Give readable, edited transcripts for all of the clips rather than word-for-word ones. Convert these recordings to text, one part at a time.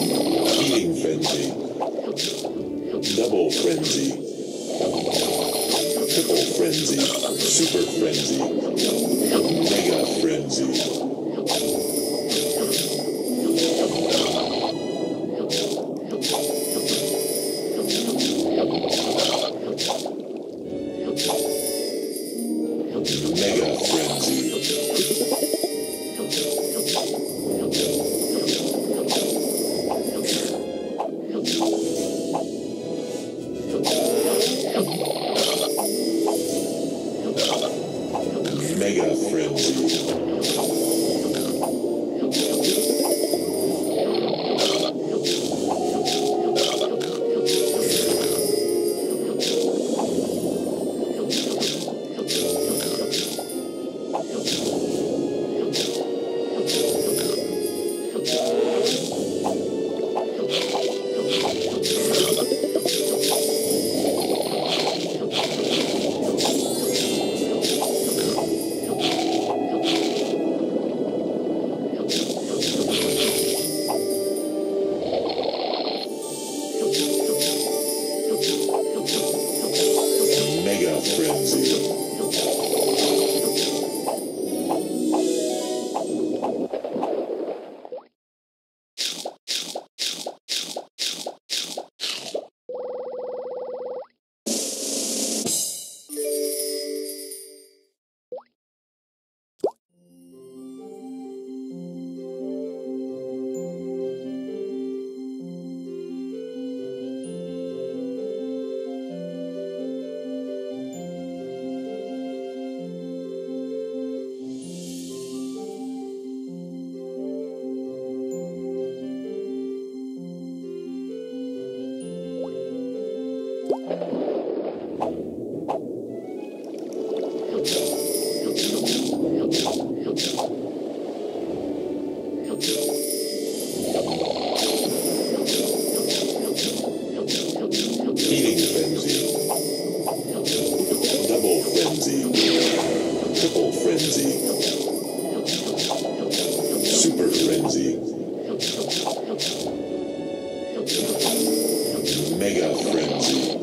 Healing frenzy. Double frenzy. Triple frenzy. Super frenzy. Mega frenzy.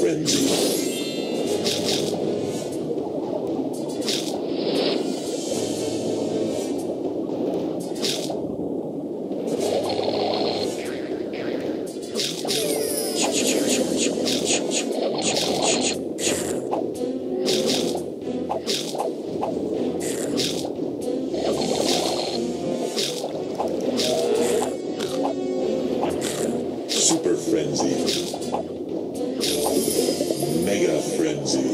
friends. Super Frenzy, Mega Frenzy,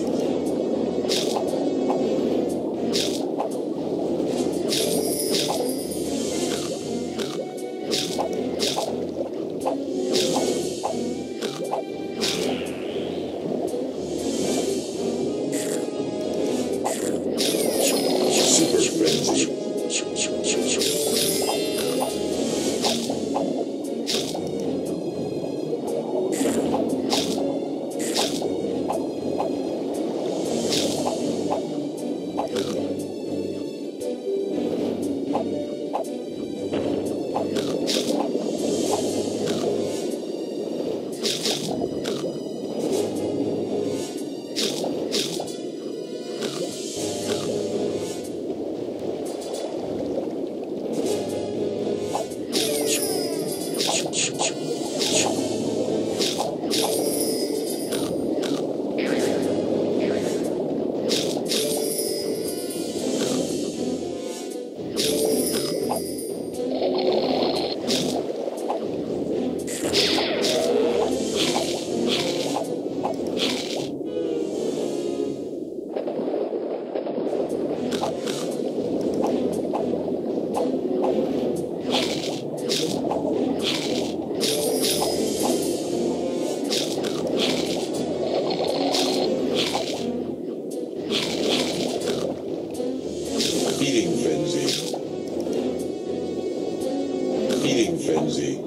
Super Frenzy. Eating frenzy. Eating frenzy.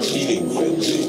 Heating frenzy.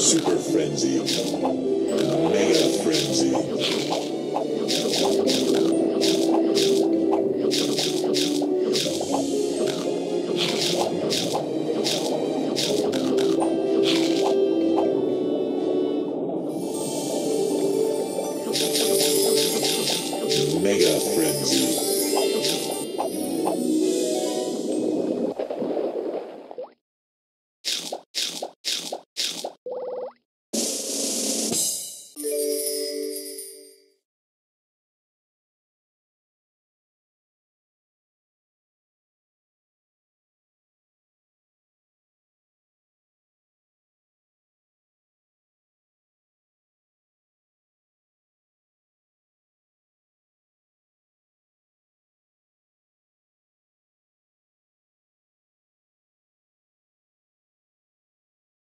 Super Frenzy, Mega Frenzy.